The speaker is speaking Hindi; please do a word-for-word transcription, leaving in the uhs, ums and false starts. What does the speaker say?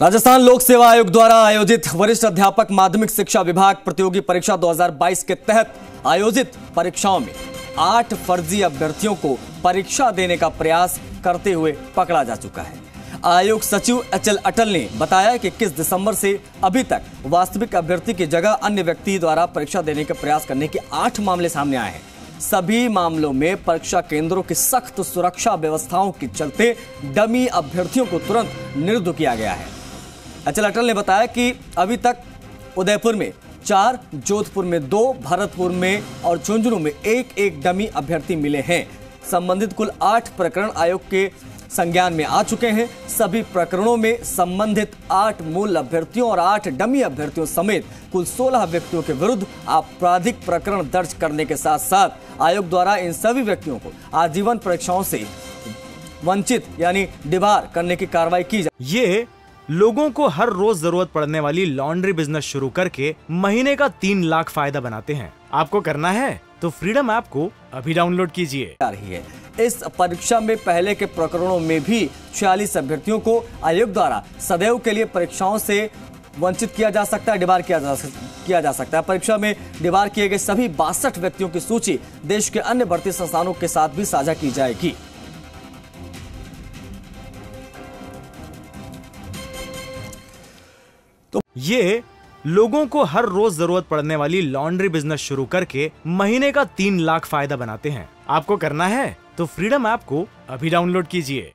राजस्थान लोक सेवा आयोग द्वारा आयोजित वरिष्ठ अध्यापक माध्यमिक शिक्षा विभाग प्रतियोगी परीक्षा दो हज़ार बाईस के तहत आयोजित परीक्षाओं में आठ फर्जी अभ्यर्थियों को परीक्षा देने का प्रयास करते हुए पकड़ा जा चुका है। आयोग सचिव एच एल अटल ने बताया कि इक्कीस दिसंबर से अभी तक वास्तविक अभ्यर्थी की जगह अन्य व्यक्ति द्वारा परीक्षा देने के प्रयास करने के आठ मामले सामने आए हैं। सभी मामलों में परीक्षा केंद्रों की सख्त सुरक्षा व्यवस्थाओं के चलते डमी अभ्यर्थियों को तुरंत निरुद्ध किया गया है। एच एल अटल ने बताया कि अभी तक उदयपुर में चार, जोधपुर में दो, भरतपुर में और झुंझुनू में एक एक डमी अभ्यर्थी मिले हैं। संबंधित कुल आठ प्रकरण आयोग के संज्ञान में आ चुके हैं। सभी प्रकरणों में संबंधित आठ मूल अभ्यर्थियों और आठ डमी अभ्यर्थियों समेत कुल सोलह व्यक्तियों के विरुद्ध आपराधिक प्रकरण दर्ज करने के साथ साथ आयोग द्वारा इन सभी व्यक्तियों को आजीवन परीक्षाओं से वंचित यानी डिबार करने की कार्रवाई की जा। ये लोगों को हर रोज जरूरत पड़ने वाली लॉन्ड्री बिजनेस शुरू करके महीने का तीन लाख फायदा बनाते हैं। आपको करना है तो फ्रीडम ऐप को अभी डाउनलोड कीजिए। आ रही है इस परीक्षा में पहले के प्रकरणों में भी छियालीस अभ्यर्थियों को आयोग द्वारा सदैव के लिए परीक्षाओं से वंचित किया जा सकता है, डिबार किया जा किया जा सकता है। परीक्षा में डिबार किए गए सभी बासठ व्यक्तियों की सूची देश के अन्य भर्ती संस्थानों के साथ भी साझा की जाएगी। तो ये लोगों को हर रोज जरूरत पड़ने वाली लॉन्ड्री बिजनेस शुरू करके महीने का तीन लाख फायदा बनाते हैं। आपको करना है तो फ्रीडम ऐप को अभी डाउनलोड कीजिए।